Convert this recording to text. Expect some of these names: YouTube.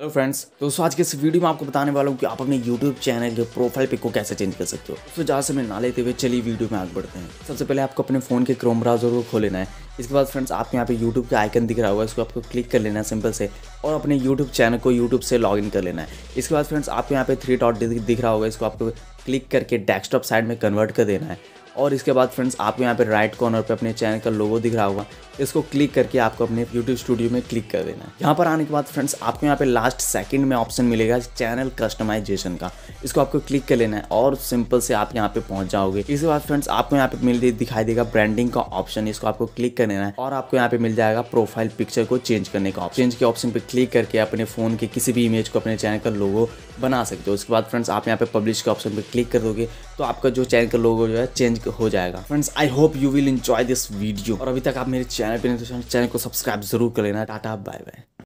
Hello friends, दोस्तों आज के इस वीडियो में आपको बताने वाला हूँ कि आप अपने YouTube चैनल के प्रोफाइल पिक को कैसे चेंज कर सकते हो। उसको ज़्यादा समय ना लेते हुए चलिए वीडियो में आगे बढ़ते हैं। सबसे पहले आपको अपने फ़ोन के क्रोम ब्राउज़र को खोल लेना है। इसके बाद फ्रेंड्स आपको यहाँ पे YouTube का आइकन दिख रहा होगा, इसको आपको क्लिक कर लेना है सिंपल से और अपने YouTube चैनल को YouTube से लॉगिन कर लेना है। इसके बाद फ्रेंड्स आपको यहाँ पे 3 डॉट दिख रहा होगा, इसको आपको क्लिक करके डेस्कटॉप साइड में कन्वर्ट कर देना है। और इसके बाद फ्रेंड्स आपको यहाँ पे राइट कॉर्नर पे अपने चैनल का लोगो दिख रहा होगा, इसको क्लिक करके आपको अपने YouTube स्टूडियो में क्लिक कर देना है। यहाँ पर आने के बाद फ्रेंड्स आपको यहाँ पे लास्ट सेकंड में ऑप्शन मिलेगा चैनल कस्टमाइजेशन का, इसको आपको क्लिक कर लेना है और सिंपल से आप यहाँ पे पहुँच जाओगे। इसके बाद फ्रेंड्स आपको यहाँ पे दिखाई देगा ब्रांडिंग का ऑप्शन, इसको आपको क्लिक कर लेना है और आपको यहाँ पे मिल जाएगा प्रोफाइल पिक्चर को चेंज करने का ऑप्शन। चेंज के ऑप्शन पर क्लिक करके अपने फ़ोन के किसी भी इमेज को अपने चैनल का लोगो बना सकते हो। उसके बाद फ्रेंड्स आप यहाँ पे पब्लिश के ऑप्शन पर क्लिक कर दोगे तो आपका जो चैनल का लोगो जो है चेंज हो जाएगा। Friends I hope you will enjoy this video और अभी तक आप मेरे चैनल पे नहीं तो चैनल को सब्सक्राइब जरूर कर लेना। Tata bye bye.